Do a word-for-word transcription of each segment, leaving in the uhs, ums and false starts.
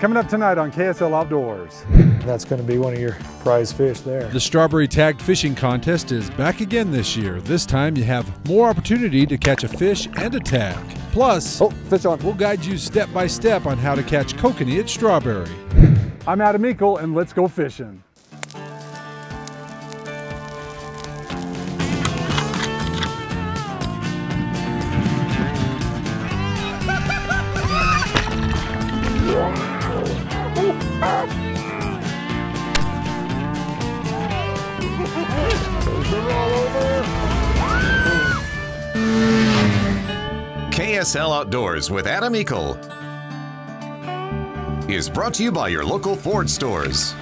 Coming up tonight on K S L Outdoors. That's going to be one of your prize fish there. The Strawberry Tagged Fishing Contest is back again this year. This time you have more opportunity to catch a fish and a tag. Plus, oh, fish on. We'll guide you step by step on how to catch kokanee at Strawberry. I'm Adam Eakle and let's go fishing. K S L Outdoors with Adam Eakle is brought to you by your local Ford stores.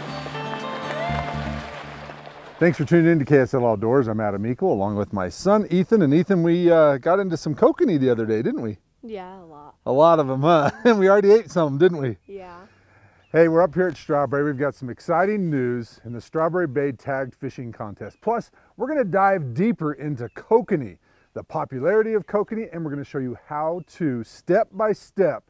Thanks for tuning in to K S L Outdoors. I'm Adam Eakle along with my son Ethan. And Ethan, we uh, got into some kokanee the other day, didn't we? Yeah, a lot. A lot of them, huh? And we already ate some, didn't we? Yeah. Hey, we're up here at Strawberry. We've got some exciting news in the Strawberry Bay Tagged Fishing Contest. Plus, we're going to dive deeper into kokanee, the popularity of kokanee, and we're going to show you how to step by step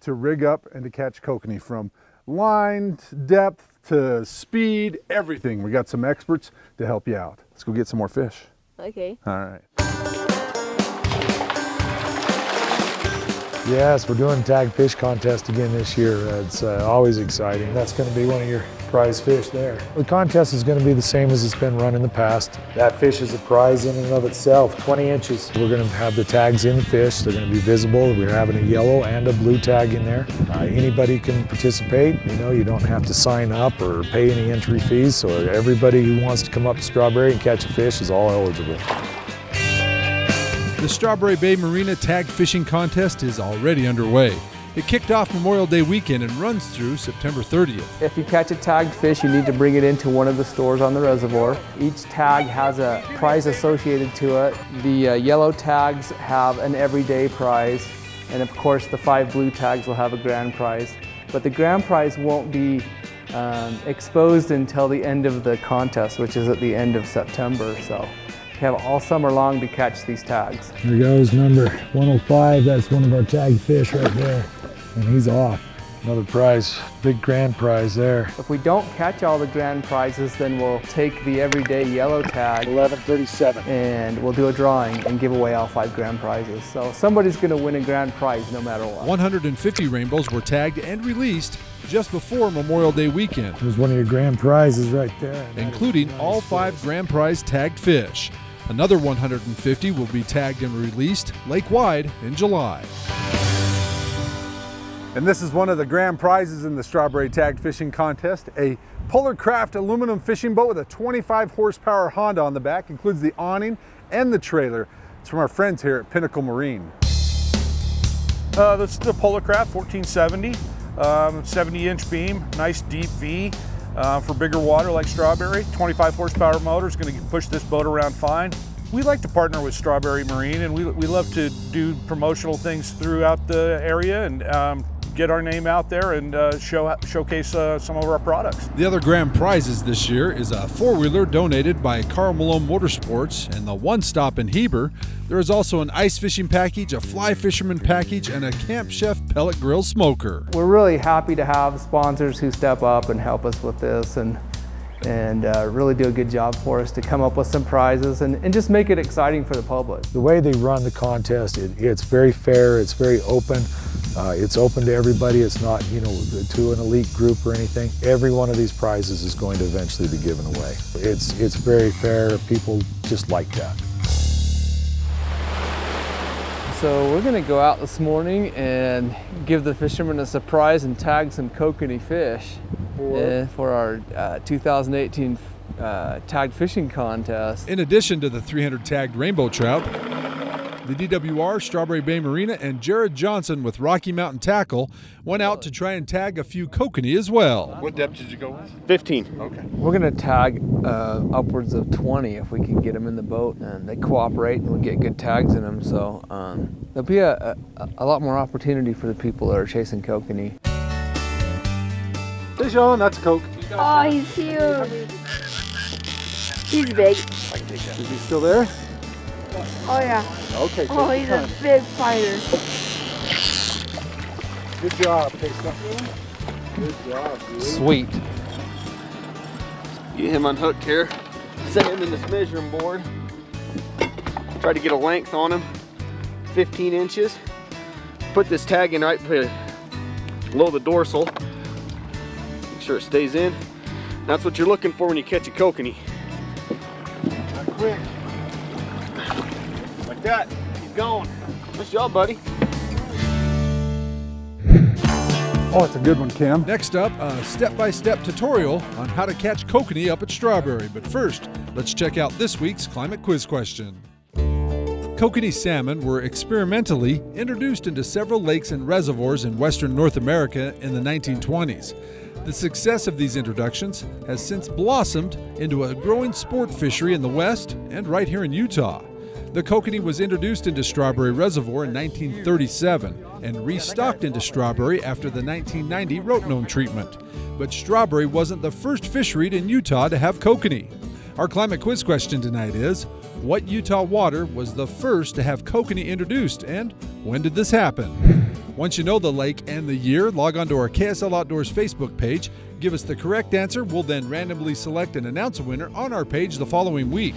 to rig up and to catch kokanee, from line, depth, to speed, everything. We got some experts to help you out. Let's go get some more fish. Okay. All right. Yes, we're doing tag fish contest again this year. It's uh, always exciting. That's going to be one of your prize fish there. The contest is going to be the same as it's been run in the past. That fish is a prize in and of itself, twenty inches. We're going to have the tags in the fish. They're going to be visible. We're having a yellow and a blue tag in there. Uh, anybody can participate. You know, you don't have to sign up or pay any entry fees. So everybody who wants to come up to Strawberry and catch a fish is all eligible. The Strawberry Bay Marina Tagged Fishing Contest is already underway. It kicked off Memorial Day weekend and runs through September thirtieth. If you catch a tagged fish, you need to bring it into one of the stores on the reservoir. Each tag has a prize associated to it. The uh, yellow tags have an everyday prize, and of course the five blue tags will have a grand prize. But the grand prize won't be um, exposed until the end of the contest, which is at the end of September. So we have all summer long to catch these tags. There goes number one oh five. That's one of our tagged fish right there. And he's off. Another prize, big grand prize there. If we don't catch all the grand prizes, then we'll take the everyday yellow tag, eleven thirty-seven, and we'll do a drawing and give away all five grand prizes. So somebody's going to win a grand prize no matter what. one hundred fifty rainbows were tagged and released just before Memorial Day weekend. There's one of your grand prizes right there, including nice all five fish. Grand prize tagged fish. Another one hundred fifty will be tagged and released lake-wide in July. And this is one of the grand prizes in the Strawberry Tagged Fishing Contest, a Polarcraft aluminum fishing boat with a twenty-five horsepower Honda on the back. Includes the awning and the trailer. It's from our friends here at Pinnacle Marine. Uh, this is the Polarcraft fourteen seventy, um, seventy inch beam, nice deep V. Uh, for bigger water like Strawberry, twenty-five horsepower motor is going to push this boat around fine. We like to partner with Strawberry Marine, and we, we love to do promotional things throughout the area and um, get our name out there and uh, show, showcase uh, some of our products. The other grand prizes this year is a four-wheeler donated by Carl Malone Motorsports and the One Stop in Heber. There is also an ice fishing package, a fly fisherman package, and a Camp Chef pellet grill smoker. We're really happy to have sponsors who step up and help us with this and, and uh, really do a good job for us to come up with some prizes and, and just make it exciting for the public. The way they run the contest, it, it's very fair, it's very open. Uh, it's open to everybody. It's not, you know, to an elite group or anything. Every one of these prizes is going to eventually be given away. It's, it's very fair. People just like that. So we're going to go out this morning and give the fishermen a surprise and tag some kokanee fish uh, for our uh, two thousand eighteen uh, tagged fishing contest. In addition to the three hundred tagged rainbow trout, the D W R, Strawberry Bay Marina, and Jared Johnson with Rocky Mountain Tackle went out to try and tag a few kokanee as well. What depth did you go with? fifteen. Okay. We're going to tag uh, upwards of twenty if we can get them in the boat, and they cooperate and we get good tags in them. So um, there'll be a, a, a lot more opportunity for the people that are chasing kokanee. Fish on, that's a koke. Oh, he's huge. He's big. I can take that. Is he still there? Oh yeah. Okay. Oh, he's a big fighter. Good job. Good job, dude. Sweet. Get him unhooked here. Set him in this measuring board. Try to get a length on him, fifteen inches. Put this tag in right below the dorsal. Make sure it stays in. That's what you're looking for when you catch a kokanee. Not quick. Like that. He's gone. Good job, buddy. Oh, it's a good one, Cam. Next up, a step-by-step tutorial on how to catch kokanee up at Strawberry. But first, let's check out this week's climate quiz question. Kokanee salmon were experimentally introduced into several lakes and reservoirs in western North America in the nineteen twenties. The success of these introductions has since blossomed into a growing sport fishery in the West and right here in Utah. The kokanee was introduced into Strawberry Reservoir in nineteen thirty-seven and restocked into Strawberry after the nineteen ninety rotenone treatment. But Strawberry wasn't the first fishery in Utah to have kokanee. Our climate quiz question tonight is, what Utah water was the first to have kokanee introduced, and when did this happen? Once you know the lake and the year, log on to our K S L Outdoors Facebook page. Give us the correct answer. We'll then randomly select and announce a winner on our page the following week.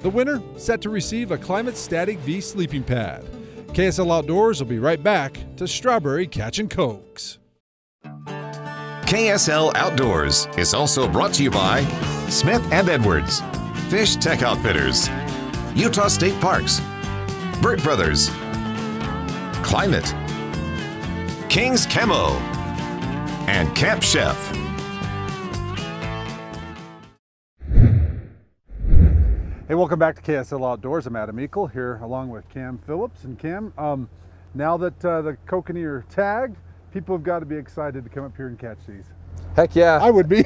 The winner set to receive a Climate Static V sleeping pad. K S L Outdoors will be right back to Strawberry Catching Cokes. K S L Outdoors is also brought to you by Smith and Edwards, Fish Tech Outfitters, Utah State Parks, Burt Brothers, Climate, King's Camo, and Camp Chef. Hey, welcome back to K S L Outdoors. I'm Adam Eakle here along with Cam Phillips. And Cam, um, now that uh, the kokanee are tagged, people have got to be excited to come up here and catch these. Heck yeah. I would be.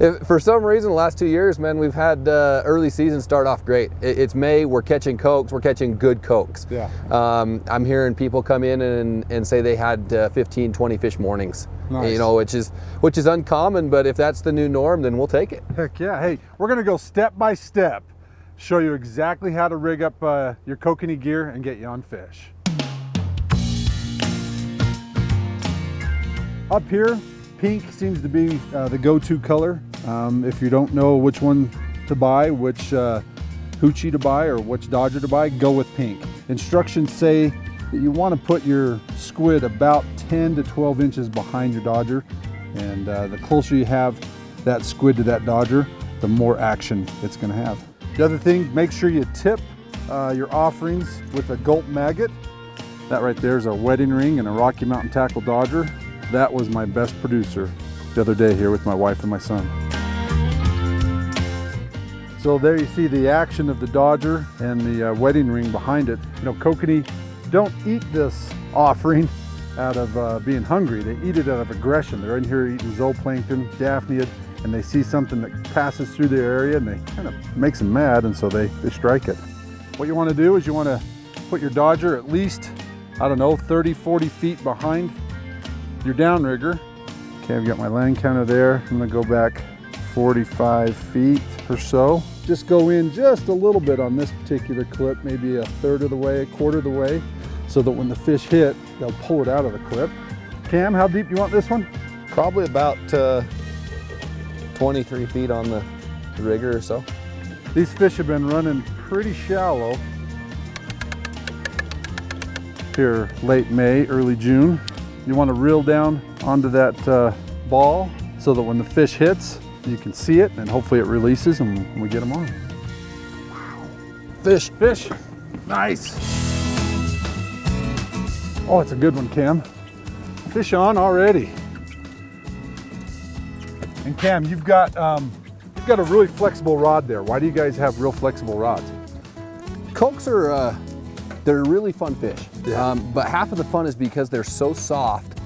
If, for some reason, the last two years, man, we've had uh, early season start off great. It, it's May, we're catching cokes, we're catching good cokes. Yeah. Um, I'm hearing people come in and, and say they had uh, fifteen, twenty fish mornings. Nice. You know, which is which is uncommon, but if that's the new norm, then we'll take it. Heck yeah. Hey, we're going to go step by step, show you exactly how to rig up uh, your kokanee gear and get you on fish. Up here, pink seems to be uh, the go-to color. Um, if you don't know which one to buy, which uh, hoochie to buy or which dodger to buy, go with pink. Instructions say that you want to put your squid about ten to twelve inches behind your dodger, and uh, the closer you have that squid to that dodger, the more action it's going to have. The other thing, make sure you tip uh, your offerings with a gulp maggot. That right there is a wedding ring and a Rocky Mountain Tackle dodger. That was my best producer the other day here with my wife and my son. So there you see the action of the dodger and the uh, wedding ring behind it. You know, kokanee don't eat this offering out of uh, being hungry. They eat it out of aggression. They're in here eating zooplankton, daphnia, and they see something that passes through their area and they kind of makes them mad, and so they, they strike it. What you want to do is you want to put your dodger at least, I don't know, thirty, forty feet behind your downrigger. Okay, I've got my line counter there. I'm gonna go back forty-five feet or so. Just go in just a little bit on this particular clip, maybe a third of the way, a quarter of the way, so that when the fish hit, they'll pull it out of the clip. Cam, how deep do you want this one? Probably about uh, twenty-three feet on the rigger or so. These fish have been running pretty shallow here late May, early June. You want to reel down onto that uh, ball so that when the fish hits, you can see it, and hopefully it releases and we get them on. Wow. Fish, fish. Nice. Oh, it's a good one, Cam. Fish on already. And Cam, you've got, um, you've got a really flexible rod there. Why do you guys have real flexible rods? Cokes are, uh, they're really fun fish. Yeah. Um, but half of the fun is because they're so soft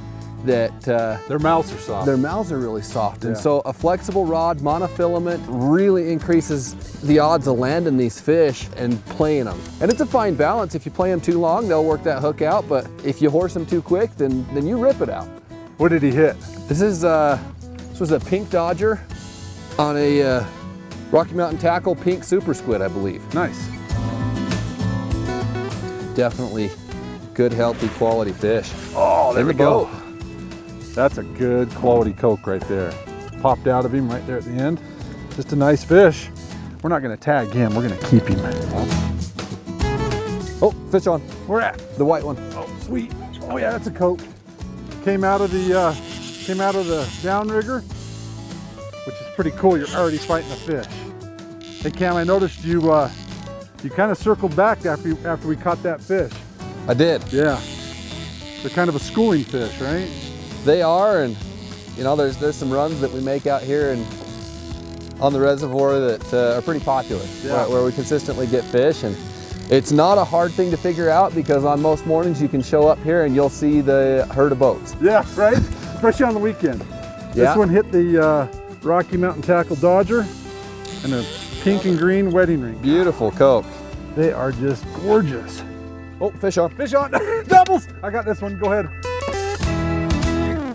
that... Uh, their mouths are soft. Their mouths are really soft. Yeah. And so a flexible rod, monofilament, really increases the odds of landing these fish and playing them. And it's a fine balance. If you play them too long, they'll work that hook out. But if you horse them too quick, then, then you rip it out. What did he hit? This is uh, this was a pink dodger on a uh, Rocky Mountain Tackle pink super squid, I believe. Nice. Definitely good, healthy, quality fish. Oh, there we go. That's a good quality coke right there. Popped out of him right there at the end. Just a nice fish. We're not gonna tag him, we're gonna keep him. Oh, fish on, we're at the white one. Oh, sweet, oh yeah, that's a coke. Came out of the, uh, came out of the downrigger, which is pretty cool. You're already fighting a fish. Hey Cam, I noticed you, uh, you kind of circled back after you, after we caught that fish. I did. Yeah, they're kind of a schooling fish, right? They are, and you know, there's there's some runs that we make out here and on the reservoir that uh, are pretty popular, yeah. Right, where we consistently get fish, and it's not a hard thing to figure out because on most mornings you can show up here and you'll see the herd of boats. Yeah, right, especially on the weekend. Yeah. This one hit the uh, Rocky Mountain Tackle Dodger and a pink and green wedding ring. Beautiful coke. They are just gorgeous. Oh, fish on. Fish on, doubles. I got this one, go ahead.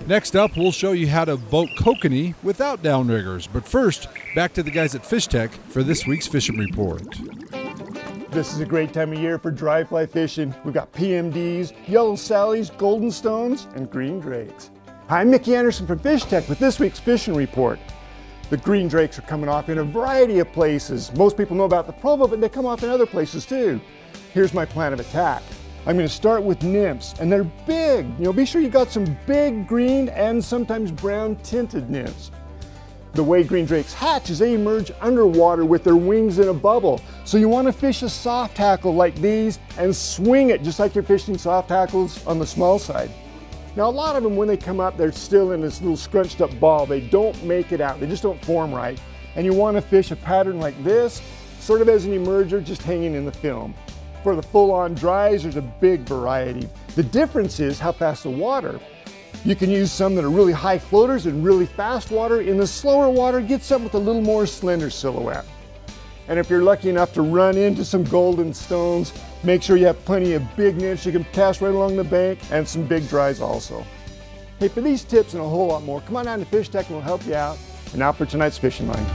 Next up, we'll show you how to boat kokanee without downriggers. But first, back to the guys at Fish Tech for this week's fishing report. This is a great time of year for dry fly fishing. We've got P M Ds, yellow sallies, golden stones, and green drakes. Hi, I'm Mickey Anderson from Fish Tech with this week's fishing report. The green drakes are coming off in a variety of places. Most people know about the Provo, but they come off in other places too. Here's my plan of attack. I'm going to start with nymphs, and they're big. You know, be sure you got some big green and sometimes brown tinted nymphs. The way green drakes hatch is they emerge underwater with their wings in a bubble. So you want to fish a soft tackle like these and swing it just like you're fishing soft tackles on the small side. Now a lot of them when they come up, they're still in this little scrunched up ball. They don't make it out. They just don't form right. And you want to fish a pattern like this, sort of as an emerger just hanging in the film. For the full-on dries, there's a big variety. The difference is how fast the water. You can use some that are really high floaters and really fast water. In the slower water, get some with a little more slender silhouette. And if you're lucky enough to run into some golden stones, make sure you have plenty of big nymphs you can cast right along the bank and some big dries also. Hey, for these tips and a whole lot more, come on down to Fish Tech and we'll help you out. And now for tonight's fishing line.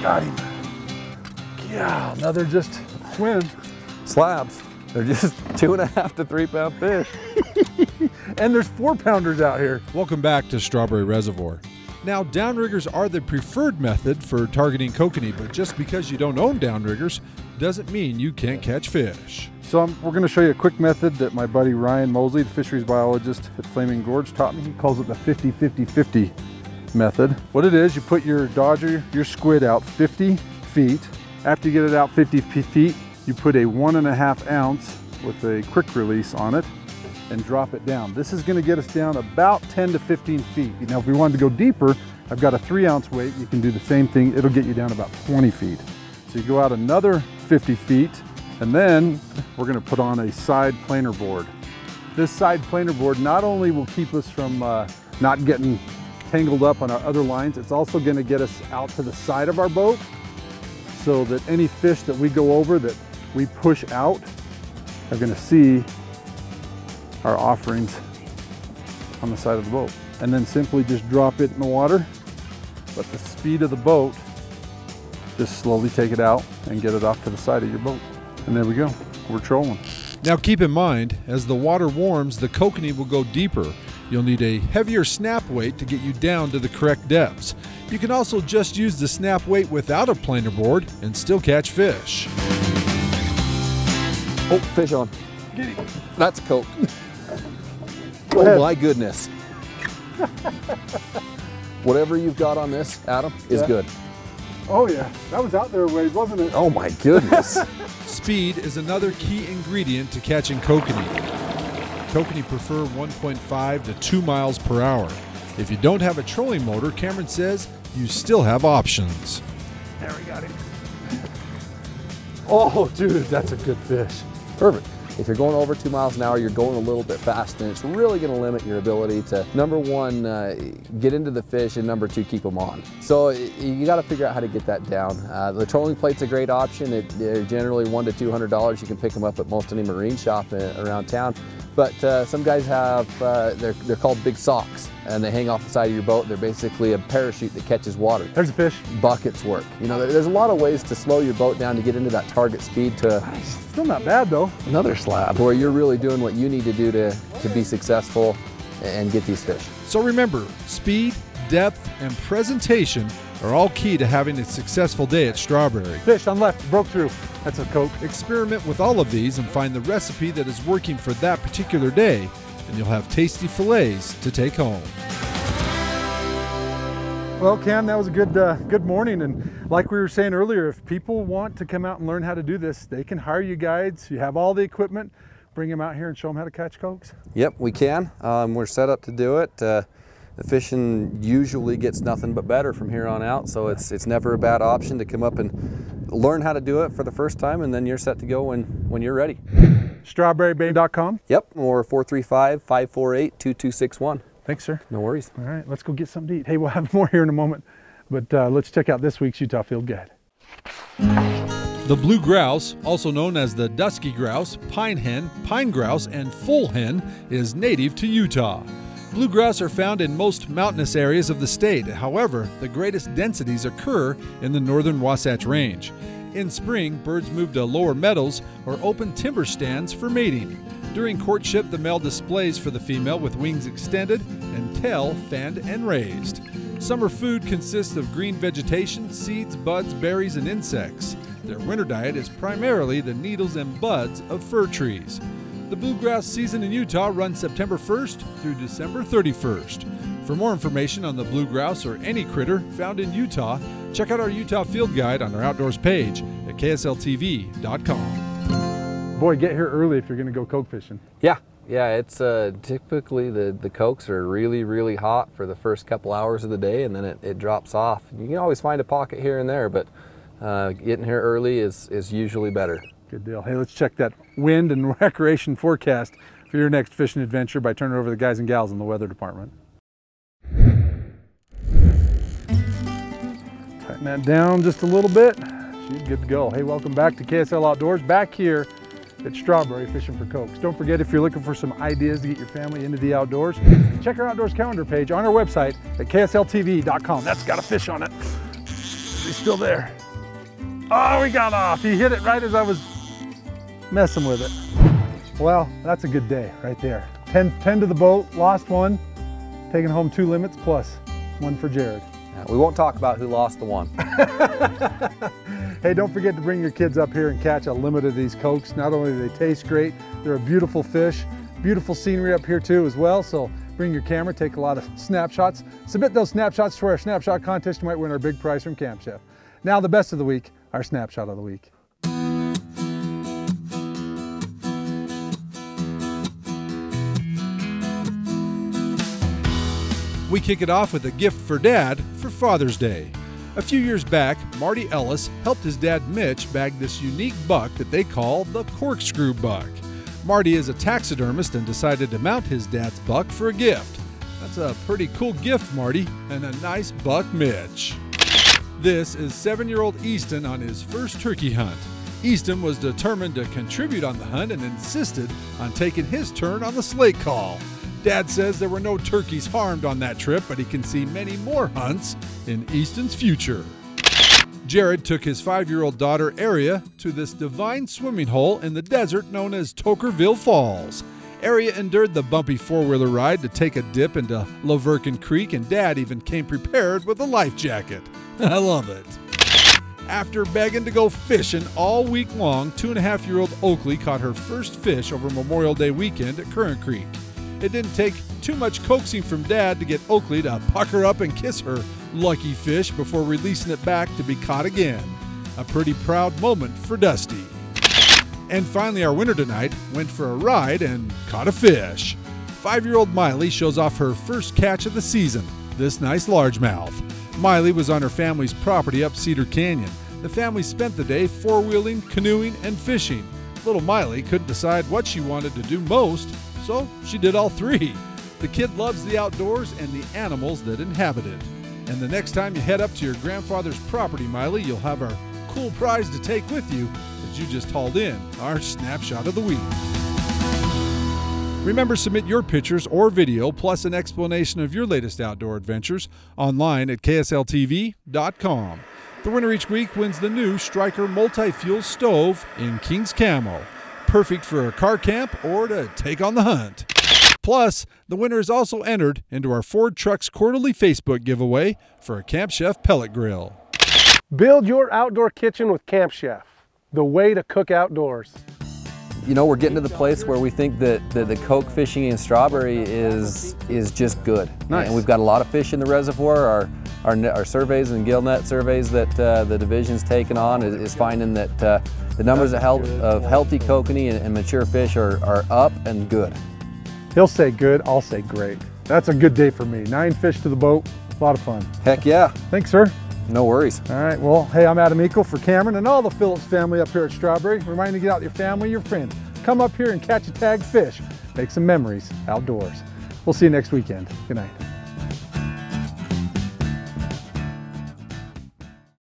Got him. Yeah, another just twin. Slabs. They're just two and a half to three pound fish. And there's four pounders out here. Welcome back to Strawberry Reservoir. Now, downriggers are the preferred method for targeting kokanee, but just because you don't own downriggers doesn't mean you can't catch fish. So I'm, we're gonna show you a quick method that my buddy Ryan Mosley, the fisheries biologist at Flaming Gorge, taught me. He calls it the fifty fifty fifty. Method. What it is, you put your dodger, your squid out fifty feet. After you get it out fifty feet, you put a one and a half ounce with a quick release on it and drop it down. This is going to get us down about ten to fifteen feet. Now, if we wanted to go deeper, I've got a three ounce weight. You can do the same thing. It'll get you down about twenty feet. So you go out another fifty feet, and then we're going to put on a side planer board. This side planer board not only will keep us from uh, not getting tangled up on our other lines, it's also going to get us out to the side of our boat so that any fish that we go over that we push out are going to see our offerings on the side of the boat. And then simply just drop it in the water, let the speed of the boat just slowly take it out and get it off to the side of your boat. And there we go, we're trolling. Now keep in mind, as the water warms, the kokanee will go deeper. You'll need a heavier snap weight to get you down to the correct depths. You can also just use the snap weight without a planer board and still catch fish. Oh, fish on. Get it. That's a coke. Oh my goodness. Whatever you've got on this, Adam, is yeah. good. Oh yeah, that was out there a ways, wasn't it? Oh my goodness. Speed is another key ingredient to catching kokanee. Kokanee prefer one point five to two miles per hour. If you don't have a trolling motor, Cameron says you still have options. There we got him. Oh, dude, that's a good fish. Perfect. If you're going over two miles an hour, you're going a little bit fast, and it's really going to limit your ability to, number one, uh, get into the fish, and number two, keep them on. So you got to figure out how to get that down. Uh, the trolling plate's a great option. It, they're generally one to two hundred dollars. You can pick them up at most any marine shop in, around town. But uh, some guys have, uh, they're, they're called big socks, and they hang off the side of your boat. They're basically a parachute that catches water. There's a fish. Buckets work. You know, there, there's a lot of ways to slow your boat down to get into that target speed to... Nice. Still not bad, though. Another slab where you're really doing what you need to do to, to be successful and get these fish. So remember, speed, depth, and presentation are all key to having a successful day at Strawberry. Fish on left, broke through. That's a Coke. Experiment with all of these and find the recipe that is working for that particular day, and you'll have tasty fillets to take home. Well, Cam, that was a good, uh, good morning. And like we were saying earlier, if people want to come out and learn how to do this, they can hire you guides. You have all the equipment. Bring them out here and show them how to catch cokes? Yep, we can. Um, we're set up to do it. Uh, The fishing usually gets nothing but better from here on out, so it's it's never a bad option to come up and learn how to do it for the first time, and then you're set to go when, when you're ready. strawberry bay dot com? Yep, or four three five, five four eight, two two six one. Thanks, sir. No worries. All right, let's go get something to eat. Hey, we'll have more here in a moment, but uh, let's check out this week's Utah Field Guide. The blue grouse, also known as the dusky grouse, pine hen, pine grouse, and full hen, is native to Utah. Blue grouse are found in most mountainous areas of the state. However, the greatest densities occur in the northern Wasatch Range. In spring, birds move to lower meadows or open timber stands for mating. During courtship, the male displays for the female with wings extended and tail fanned and raised. Summer food consists of green vegetation, seeds, buds, berries, and insects. Their winter diet is primarily the needles and buds of fir trees. The blue grouse season in Utah runs September first through December thirty-first. For more information on the blue grouse or any critter found in Utah, check out our Utah Field Guide on our outdoors page at K S L T V dot com. Boy, get here early if you're going to go coke fishing. Yeah, yeah, it's uh, typically the, the cokes are really, really hot for the first couple hours of the day, and then it, it drops off. You can always find a pocket here and there, but uh, getting here early is, is usually better. Good deal. Hey, let's check that wind and recreation forecast for your next fishing adventure by turning over the guys and gals in the weather department. Tighten that down just a little bit. She's good to go. Hey, welcome back to K S L Outdoors, back here at Strawberry fishing for cokes. Don't forget, if you're looking for some ideas to get your family into the outdoors, check our outdoors calendar page on our website at K S L T V dot com. That's got a fish on it. He's still there. Oh, we got off. He hit it right as I was messing with it. Well, that's a good day right there. ten, ten to the boat, lost one, taking home two limits plus one for Jared. Yeah, we won't talk about who lost the one. Hey, don't forget to bring your kids up here and catch a limit of these cokes. Not only do they taste great, they're a beautiful fish, beautiful scenery up here too as well. So bring your camera, take a lot of snapshots, submit those snapshots to our snapshot contest. You might win our big prize from Camp Chef. Now the best of the week, our snapshot of the week. We kick it off with a gift for Dad for Father's Day. A few years back, Marty Ellis helped his dad Mitch bag this unique buck that they call the corkscrew buck. Marty is a taxidermist and decided to mount his dad's buck for a gift. That's a pretty cool gift, Marty, and a nice buck, Mitch. This is seven-year-old Easton on his first turkey hunt. Easton was determined to contribute on the hunt and insisted on taking his turn on the slate call. Dad says there were no turkeys harmed on that trip, but he can see many more hunts in Easton's future. Jared took his five-year-old daughter, Aria, to this divine swimming hole in the desert known as Tokerville Falls. Aria endured the bumpy four-wheeler ride to take a dip into Laverkin Creek, and Dad even came prepared with a life jacket. I love it. After begging to go fishing all week long, two-and-a-half-year-old Oakley caught her first fish over Memorial Day weekend at Current Creek. It didn't take too much coaxing from Dad to get Oakley to pucker up and kiss her lucky fish before releasing it back to be caught again. A pretty proud moment for Dusty. And finally, our winner tonight went for a ride and caught a fish. Five-year-old Miley shows off her first catch of the season, this nice largemouth. Miley was on her family's property up Cedar Canyon. The family spent the day four-wheeling, canoeing, and fishing. Little Miley couldn't decide what she wanted to do most, so she did all three. The kid loves the outdoors and the animals that inhabit it. And the next time you head up to your grandfather's property, Miley, you'll have our cool prize to take with you that you just hauled in, our snapshot of the week. Remember, submit your pictures or video, plus an explanation of your latest outdoor adventures, online at K S L T V dot com. The winner each week wins the new Striker multi-fuel stove in King's Camo. Perfect for a car camp or to take on the hunt. Plus, the winner is also entered into our Ford Trucks quarterly Facebook giveaway for a Camp Chef pellet grill. Build your outdoor kitchen with Camp Chef, the way to cook outdoors. You know, we're getting to the place where we think that the, the kokanee fishing in Strawberry is is just good. Nice. And we've got a lot of fish in the reservoir. Our our, our surveys and gill net surveys that uh, the division's taken on is, is finding that uh, the numbers of, health, of healthy kokanee and, and mature fish are, are up and good. He'll say good, I'll say great. That's a good day for me. Nine fish to the boat, a lot of fun. Heck yeah. Thanks, sir. No worries. All right, well, hey, I'm Adam Eakle for Cameron and all the Phillips family up here at Strawberry. Remind you to get out with your family, your friends. Come up here and catch a tagged fish. Make some memories outdoors. We'll see you next weekend. Good night.